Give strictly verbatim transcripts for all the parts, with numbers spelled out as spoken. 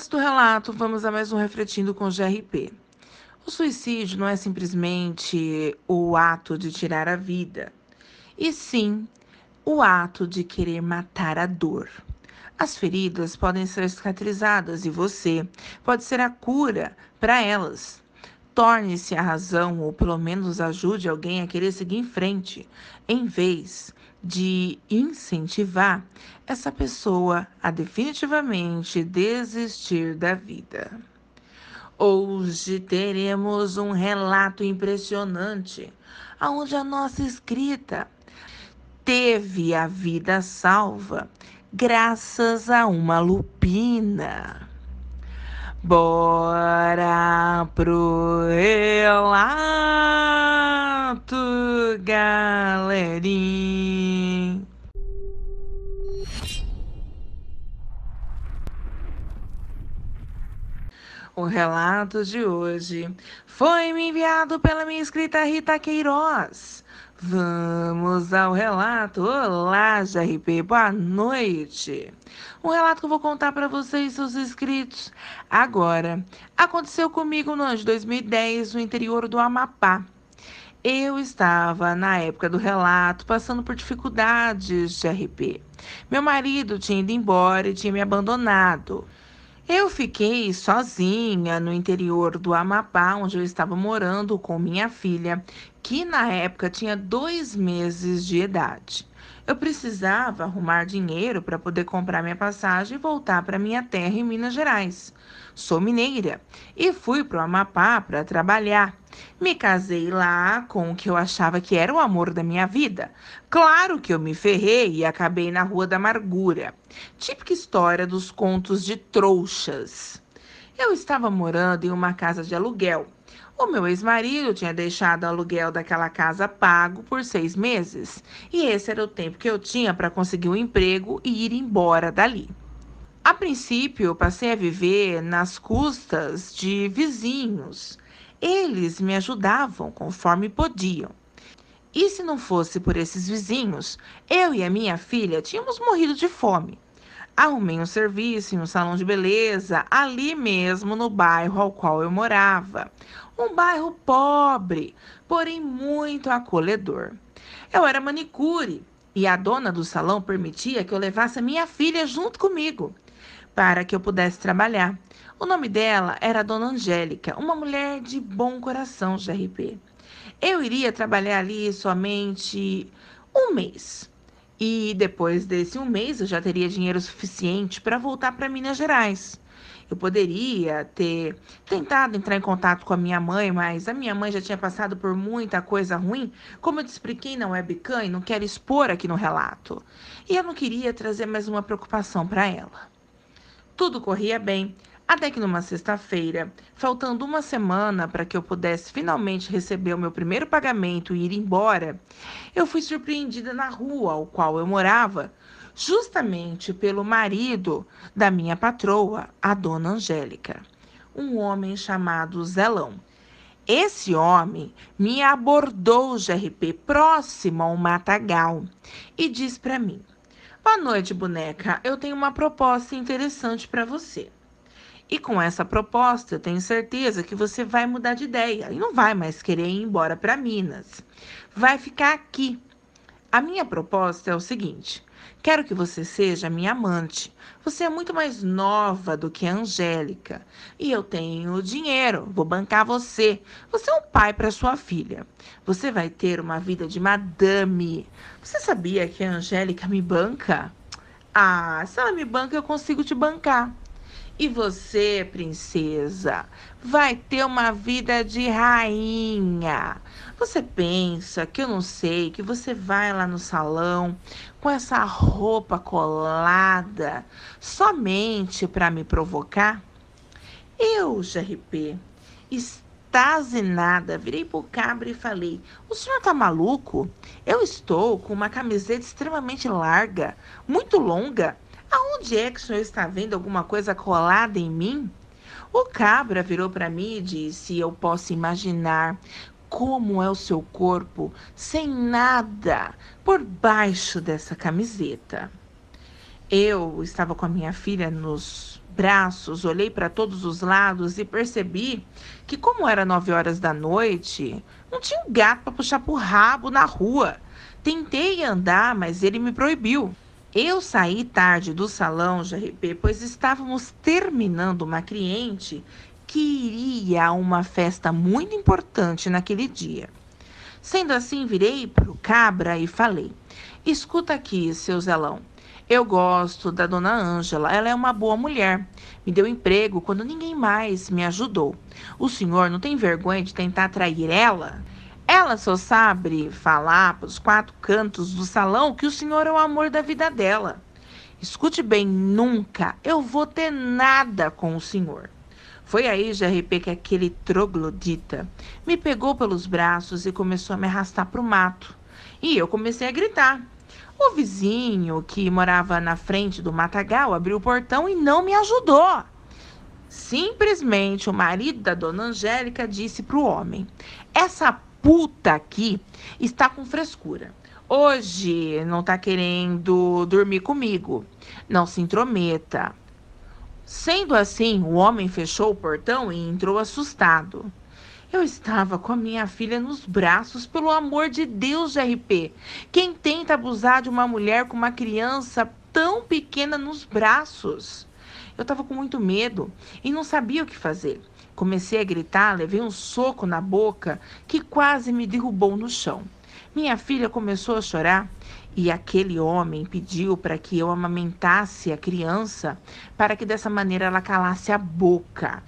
Antes do relato, vamos a mais um Refletindo com G R P. O suicídio não é simplesmente o ato de tirar a vida, e sim o ato de querer matar a dor. As feridas podem ser cicatrizadas e você pode ser a cura para elas. Torne-se a razão, ou pelo menos ajude alguém a querer seguir em frente, em vez de incentivar essa pessoa a definitivamente desistir da vida. Hoje teremos um relato impressionante, onde a nossa escrita teve a vida salva graças a uma Lupina. Bora pro relato, galerinha! O relato de hoje foi me enviado pela minha escrita Rita Queiroz. Vamos ao relato. Olá, G R P, boa noite. Um relato que eu vou contar para vocês, seus inscritos, agora. Aconteceu comigo no ano de dois mil e dez, no interior do Amapá. Eu estava, na época do relato, passando por dificuldades de G R P. Meu marido tinha ido embora e tinha me abandonado. Eu fiquei sozinha no interior do Amapá, onde eu estava morando com minha filha, que na época tinha dois meses de idade. Eu precisava arrumar dinheiro para poder comprar minha passagem e voltar para minha terra em Minas Gerais. Sou mineira e fui para o Amapá para trabalhar. Me casei lá com o que eu achava que era o amor da minha vida. Claro que eu me ferrei e acabei na Rua da Amargura. Típica história dos contos de trouxas. Eu estava morando em uma casa de aluguel. O meu ex-marido tinha deixado o aluguel daquela casa pago por seis meses. E esse era o tempo que eu tinha para conseguir um emprego e ir embora dali. A princípio, eu passei a viver nas custas de vizinhos. Eles me ajudavam conforme podiam. E se não fosse por esses vizinhos, eu e a minha filha tínhamos morrido de fome. Arrumei um serviço em um salão de beleza, ali mesmo no bairro ao qual eu morava. Um bairro pobre, porém muito acolhedor. Eu era manicure e a dona do salão permitia que eu levasse a minha filha junto comigo para que eu pudesse trabalhar. O nome dela era Dona Angélica, uma mulher de bom coração, G R P. Eu iria trabalhar ali somente um mês. E depois desse um mês eu já teria dinheiro suficiente para voltar para Minas Gerais. Eu poderia ter tentado entrar em contato com a minha mãe, mas a minha mãe já tinha passado por muita coisa ruim, como eu te expliquei na webcam e não quero expor aqui no relato. E eu não queria trazer mais uma preocupação para ela. Tudo corria bem, até que numa sexta-feira, faltando uma semana para que eu pudesse finalmente receber o meu primeiro pagamento e ir embora, eu fui surpreendida na rua ao qual eu morava, justamente pelo marido da minha patroa, a Dona Angélica, um homem chamado Zelão. Esse homem me abordou, G R P, próximo ao matagal, e disse para mim: "Boa noite, boneca, eu tenho uma proposta interessante para você. E com essa proposta, eu tenho certeza que você vai mudar de ideia e não vai mais querer ir embora para Minas. Vai ficar aqui. A minha proposta é o seguinte: quero que você seja minha amante. Você é muito mais nova do que a Angélica. E eu tenho dinheiro, vou bancar você. Você é um pai para sua filha. Você vai ter uma vida de madame. Você sabia que a Angélica me banca? Ah, se ela me banca, eu consigo te bancar. E você, princesa, vai ter uma vida de rainha. Você pensa que eu não sei, que você vai lá no salão com essa roupa colada somente para me provocar?" Eu, G R P, estazinada, virei pro cabra e falei: "O senhor tá maluco? Eu estou com uma camiseta extremamente larga, muito longa. Aonde é que o senhor está vendo alguma coisa colada em mim?" O cabra virou para mim e disse: "Eu posso imaginar como é o seu corpo sem nada por baixo dessa camiseta." Eu estava com a minha filha nos braços, olhei para todos os lados e percebi que, como era nove horas da noite, não tinha um gato para puxar pro rabo na rua. Tentei andar, mas ele me proibiu. Eu saí tarde do salão G R P, pois estávamos terminando uma cliente que iria a uma festa muito importante naquele dia. Sendo assim, virei pro cabra e falei: escuta aqui, seu Zelão, eu gosto da Dona Ângela, ela é uma boa mulher, me deu emprego quando ninguém mais me ajudou. O senhor não tem vergonha de tentar atrair ela? Ela só sabe falar para os quatro cantos do salão que o senhor é o amor da vida dela. Escute bem, nunca eu vou ter nada com o senhor. Foi aí, G R P, que aquele troglodita me pegou pelos braços e começou a me arrastar para o mato. E eu comecei a gritar. O vizinho, que morava na frente do matagal, abriu o portão e não me ajudou. Simplesmente, o marido da Dona Angélica disse para o homem: essa puta aqui está com frescura. Hoje não está querendo dormir comigo. Não se intrometa. Sendo assim, o homem fechou o portão e entrou assustado. Eu estava com a minha filha nos braços. Pelo amor de Deus, G R P. Quem tenta abusar de uma mulher com uma criança tão pequena nos braços? Eu estava com muito medo e não sabia o que fazer. Comecei a gritar, levei um soco na boca que quase me derrubou no chão. Minha filha começou a chorar e aquele homem pediu para que eu amamentasse a criança para que dessa maneira ela calasse a boca.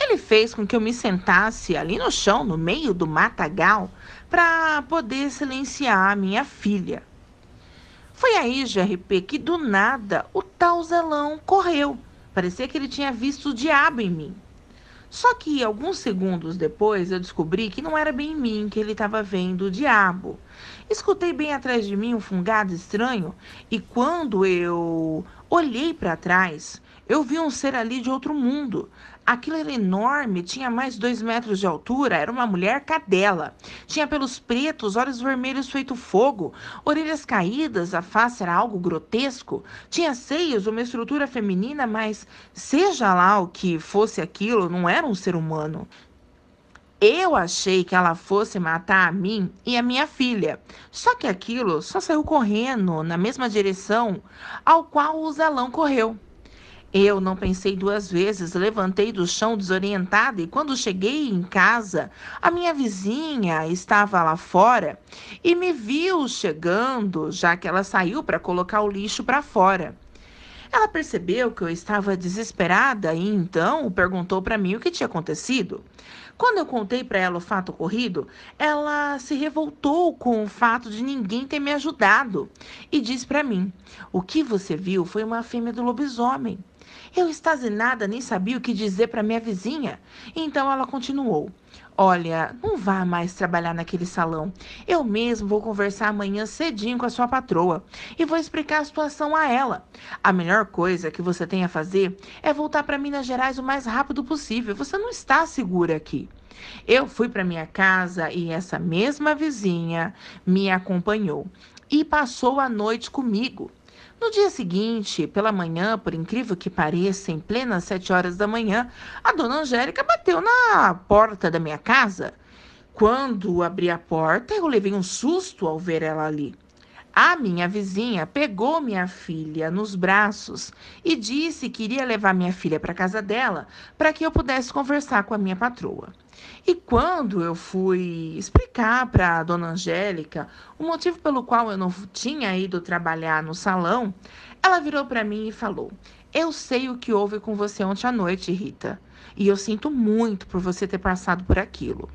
Ele fez com que eu me sentasse ali no chão, no meio do matagal, para poder silenciar a minha filha. Foi aí, G R P, que do nada o tal Zelão correu. Parecia que ele tinha visto o diabo em mim. Só que alguns segundos depois eu descobri que não era bem em mim que ele estava vendo o diabo. Escutei bem atrás de mim um fungado estranho e quando eu olhei para trás, eu vi um ser ali de outro mundo. Aquilo era enorme, tinha mais de dois metros de altura, era uma mulher cadela. Tinha pelos pretos, olhos vermelhos feito fogo, orelhas caídas, a face era algo grotesco. Tinha seios, uma estrutura feminina, mas seja lá o que fosse aquilo, não era um ser humano. Eu achei que ela fosse matar a mim e a minha filha. Só que aquilo só saiu correndo na mesma direção ao qual o Zelão correu. Eu não pensei duas vezes, levantei do chão desorientada e quando cheguei em casa, a minha vizinha estava lá fora e me viu chegando, já que ela saiu para colocar o lixo para fora. Ela percebeu que eu estava desesperada e então perguntou para mim o que tinha acontecido. Quando eu contei para ela o fato ocorrido, ela se revoltou com o fato de ninguém ter me ajudado e disse para mim: o que você viu foi uma fêmea do lobisomem. Eu, estazinada, nem sabia o que dizer para minha vizinha. Então ela continuou: olha, não vá mais trabalhar naquele salão. Eu mesmo vou conversar amanhã cedinho com a sua patroa e vou explicar a situação a ela. A melhor coisa que você tem a fazer é voltar para Minas Gerais o mais rápido possível. Você não está segura aqui. Eu fui para minha casa e essa mesma vizinha me acompanhou e passou a noite comigo. No dia seguinte, pela manhã, por incrível que pareça, em plenas sete horas da manhã, a Dona Angélica bateu na porta da minha casa. Quando abri a porta, eu levei um susto ao ver ela ali. A minha vizinha pegou minha filha nos braços e disse que iria levar minha filha para a casa dela para que eu pudesse conversar com a minha patroa. E quando eu fui explicar para a Dona Angélica o motivo pelo qual eu não tinha ido trabalhar no salão, ela virou para mim e falou: eu sei o que houve com você ontem à noite, Rita, e eu sinto muito por você ter passado por aquilo.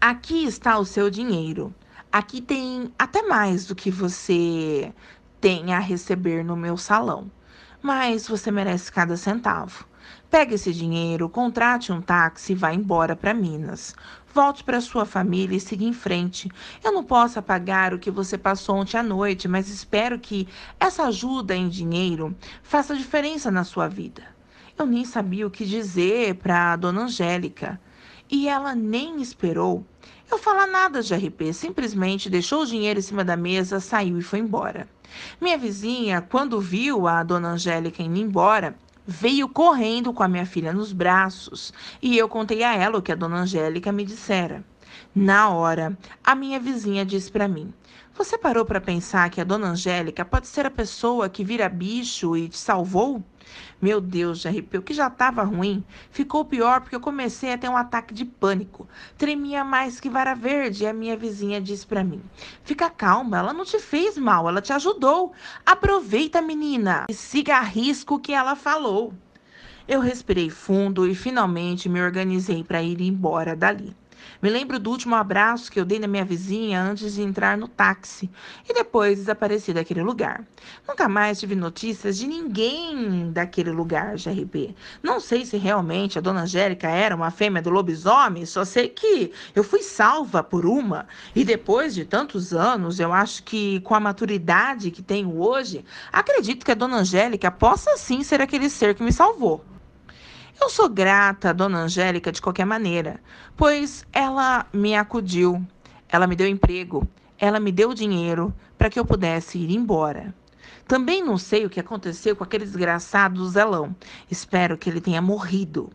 Aqui está o seu dinheiro. Aqui tem até mais do que você tem a receber no meu salão, mas você merece cada centavo. Pegue esse dinheiro, contrate um táxi e vá embora para Minas. Volte para sua família e siga em frente. Eu não posso pagar o que você passou ontem à noite, mas espero que essa ajuda em dinheiro faça diferença na sua vida. Eu nem sabia o que dizer para a Dona Angélica e ela nem esperou Eu falar nada de G R P, simplesmente deixou o dinheiro em cima da mesa, saiu e foi embora. Minha vizinha, quando viu a Dona Angélica indo embora, veio correndo com a minha filha nos braços e eu contei a ela o que a Dona Angélica me dissera. Na hora, a minha vizinha disse para mim: "Você parou para pensar que a Dona Angélica pode ser a pessoa que vira bicho e te salvou?" Meu Deus, G R P, o que já estava ruim ficou pior porque eu comecei a ter um ataque de pânico. Tremia mais que vara verde e a minha vizinha disse para mim: "Fica calma, ela não te fez mal, ela te ajudou. Aproveita, menina, e siga a risco que ela falou." Eu respirei fundo e finalmente me organizei para ir embora dali. Me lembro do último abraço que eu dei na minha vizinha antes de entrar no táxi e depois desapareci daquele lugar. Nunca mais tive notícias de ninguém daquele lugar, G R B. Não sei se realmente a Dona Angélica era uma fêmea do lobisomem, só sei que eu fui salva por uma. E depois de tantos anos, eu acho que com a maturidade que tenho hoje, acredito que a Dona Angélica possa sim ser aquele ser que me salvou. Eu sou grata à Dona Angélica de qualquer maneira, pois ela me acudiu, ela me deu emprego, ela me deu dinheiro para que eu pudesse ir embora. Também não sei o que aconteceu com aquele desgraçado do Zelão. Espero que ele tenha morrido.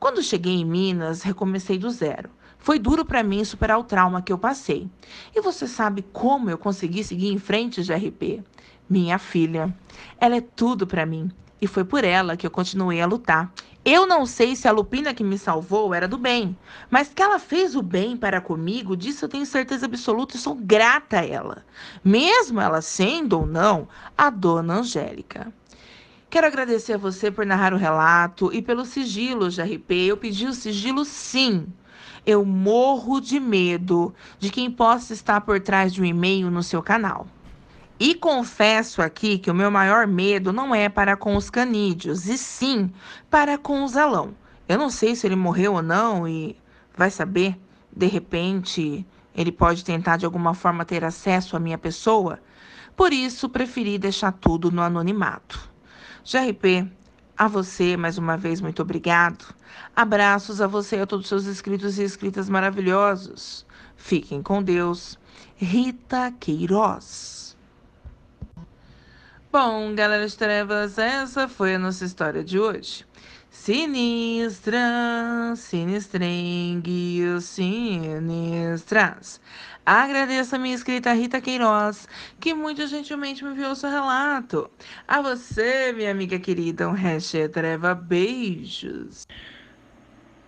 Quando cheguei em Minas, recomecei do zero. Foi duro para mim superar o trauma que eu passei. E você sabe como eu consegui seguir em frente, G R P? Minha filha. Ela é tudo para mim. E foi por ela que eu continuei a lutar. Eu não sei se a Lupina que me salvou era do bem, mas que ela fez o bem para comigo, disso eu tenho certeza absoluta e sou grata a ela, mesmo ela sendo ou não a Dona Angélica. Quero agradecer a você por narrar o relato e pelo sigilo, G R P. Eu pedi o sigilo sim. Eu morro de medo de quem possa estar por trás de um e-mail no seu canal. E confesso aqui que o meu maior medo não é para com os canídeos, e sim para com o Zelão. Eu não sei se ele morreu ou não e vai saber, de repente ele pode tentar de alguma forma ter acesso à minha pessoa. Por isso, preferi deixar tudo no anonimato. G R P, a você mais uma vez muito obrigado. Abraços a você e a todos os seus inscritos e inscritas maravilhosos. Fiquem com Deus. Rita Queiroz. Bom, galera de trevas, essa foi a nossa história de hoje. Sinistra, sinistrengue, sinistras. Agradeço a minha inscrita Rita Queiroz, que muito gentilmente me enviou seu relato. A você, minha amiga querida, um hashtag treva beijos.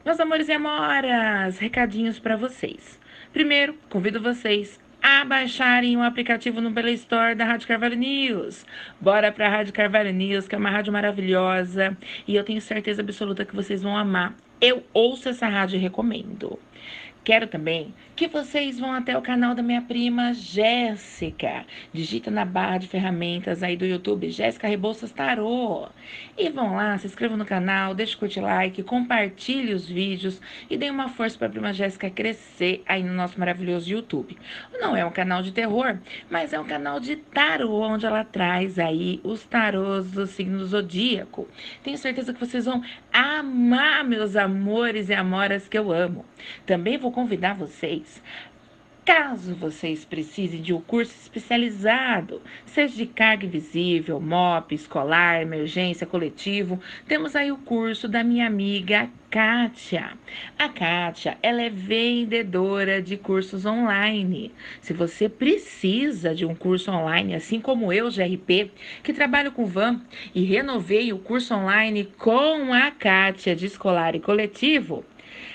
Meus amores e amoras, recadinhos para vocês. Primeiro, convido vocês a baixarem o aplicativo no Play Store da Rádio Carvalho News. Bora pra Rádio Carvalho News, que é uma rádio maravilhosa. E eu tenho certeza absoluta que vocês vão amar. Eu ouço essa rádio e recomendo. Quero também que vocês vão até o canal da minha prima Jéssica. Digita na barra de ferramentas aí do YouTube, Jéssica Rebouças Tarô. E vão lá, se inscrevam no canal, deixa o curtir, like, compartilhe os vídeos e dê uma força para a prima Jéssica crescer aí no nosso maravilhoso YouTube. Não é um canal de terror, mas é um canal de tarô, onde ela traz aí os tarôs do signo zodíaco. Tenho certeza que vocês vão amar, meus amores e amoras que eu amo. Também vou convidar vocês, caso vocês precisem de um curso especializado, seja de carga invisível, M O P, escolar, emergência, coletivo, temos aí o curso da minha amiga Kátia. A Kátia, ela é vendedora de cursos online. Se você precisa de um curso online, assim como eu, G R P, que trabalho com V A M e renovei o curso online com a Kátia de escolar e coletivo,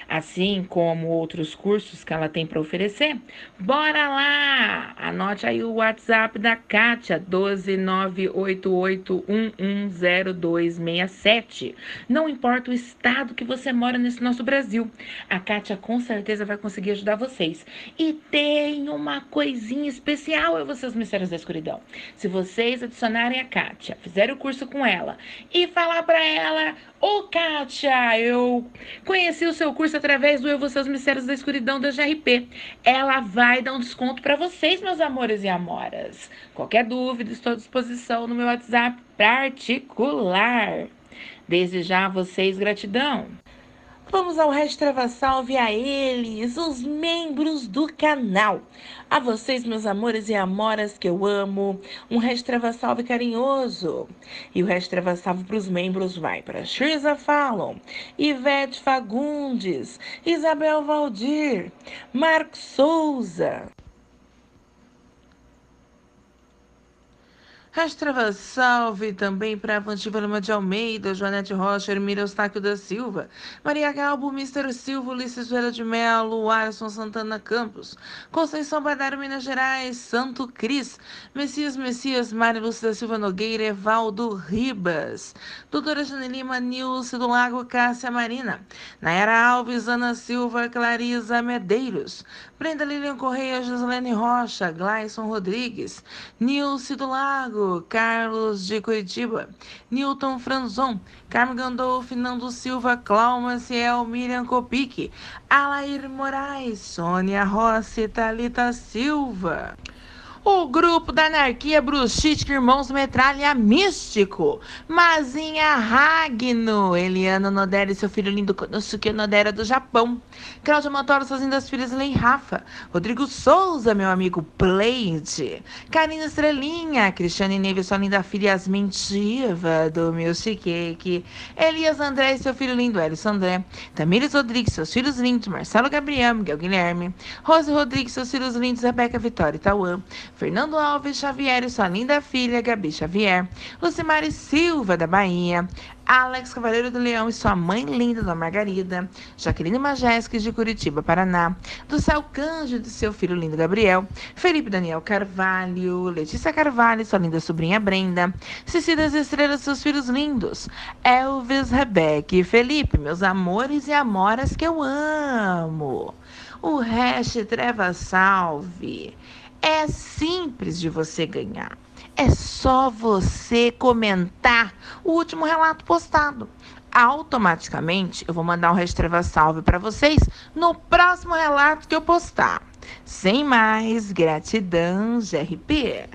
assim como outros cursos que ela tem para oferecer, bora lá! Anote aí o WhatsApp da Kátia, um dois nove oito oito um um zero dois seis sete. Não importa o estado que você mora nesse nosso Brasil, a Kátia com certeza vai conseguir ajudar vocês. E tem uma coisinha especial, eu vou ser os Mistérios da Escuridão. Se vocês adicionarem a Kátia, fizerem o curso com ela e falar para ela: "Ô, Kátia, eu conheci o seu curso através do Eu, Você, Os Mistérios da Escuridão da G R P. Ela vai dar um desconto para vocês, meus amores e amoras. Qualquer dúvida, estou à disposição no meu WhatsApp particular. Desde já a vocês, gratidão. Vamos ao Salve a eles, os membros do canal. A vocês, meus amores e amoras que eu amo, um Salve carinhoso. E o Salve para os membros vai para Xisa Fallon, Ivete Fagundes, Isabel Valdir, Marcos Souza. Rastrava salve também para Vantiva Lima de Almeida, Joanete Rocha, Hermílio Eustáquio da Silva, Maria Galbo, mister Silva, Ulisses Vera de Melo, Alisson Santana Campos, Conceição Badaro, Minas Gerais, Santo Cris, Messias Messias, Mário Lúcio da Silva Nogueira, Evaldo Ribas, Doutora Jane Lima, Nilce do Lago, Cássia Marina, Nayara Alves, Ana Silva, Clarisa Medeiros, Brenda Lilian Correia, Joselene Rocha, Glayson Rodrigues, Nilce do Lago, Carlos de Curitiba, Newton Franzon, Carmo Gandolfo, Nando Silva, Clau Maciel, Miriam Copic, Alair Moraes, Sônia Rossi, Thalita Silva. O grupo da anarquia Bruxítica Irmãos Metralha Místico, Mazinha Ragno, Eliana Nodera e seu filho lindo Konosuke Nodera do Japão, Cláudia Montoro, sozinho das filhas Len Rafa, Rodrigo Souza, meu amigo Pleide, Karina Estrelinha, Cristiane Neves, sua linda filha Yasmin Diva do meu Chiqueque, Elias André e seu filho lindo Elison André, Tamires Rodrigues, seus filhos lindos Marcelo Gabriel, Miguel Guilherme, Rose Rodrigues, seus filhos lindos Rebeca Vitória e Tauã, Fernando Alves Xavier e sua linda filha Gabi Xavier, Lucimari Silva da Bahia, Alex Cavaleiro do Leão e sua mãe linda, Dona Margarida, Jaqueline Majeski de Curitiba, Paraná, do céu Cândido e seu filho lindo Gabriel, Felipe Daniel Carvalho, Letícia Carvalho e sua linda sobrinha Brenda, Cici das Estrelas, seus filhos lindos, Elvis, Rebeca e Felipe, meus amores e amoras que eu amo. O hash Treva Salve é simples de você ganhar. É só você comentar o último relato postado. Automaticamente, eu vou mandar um Restreva Salve para vocês no próximo relato que eu postar. Sem mais, gratidão, G R P.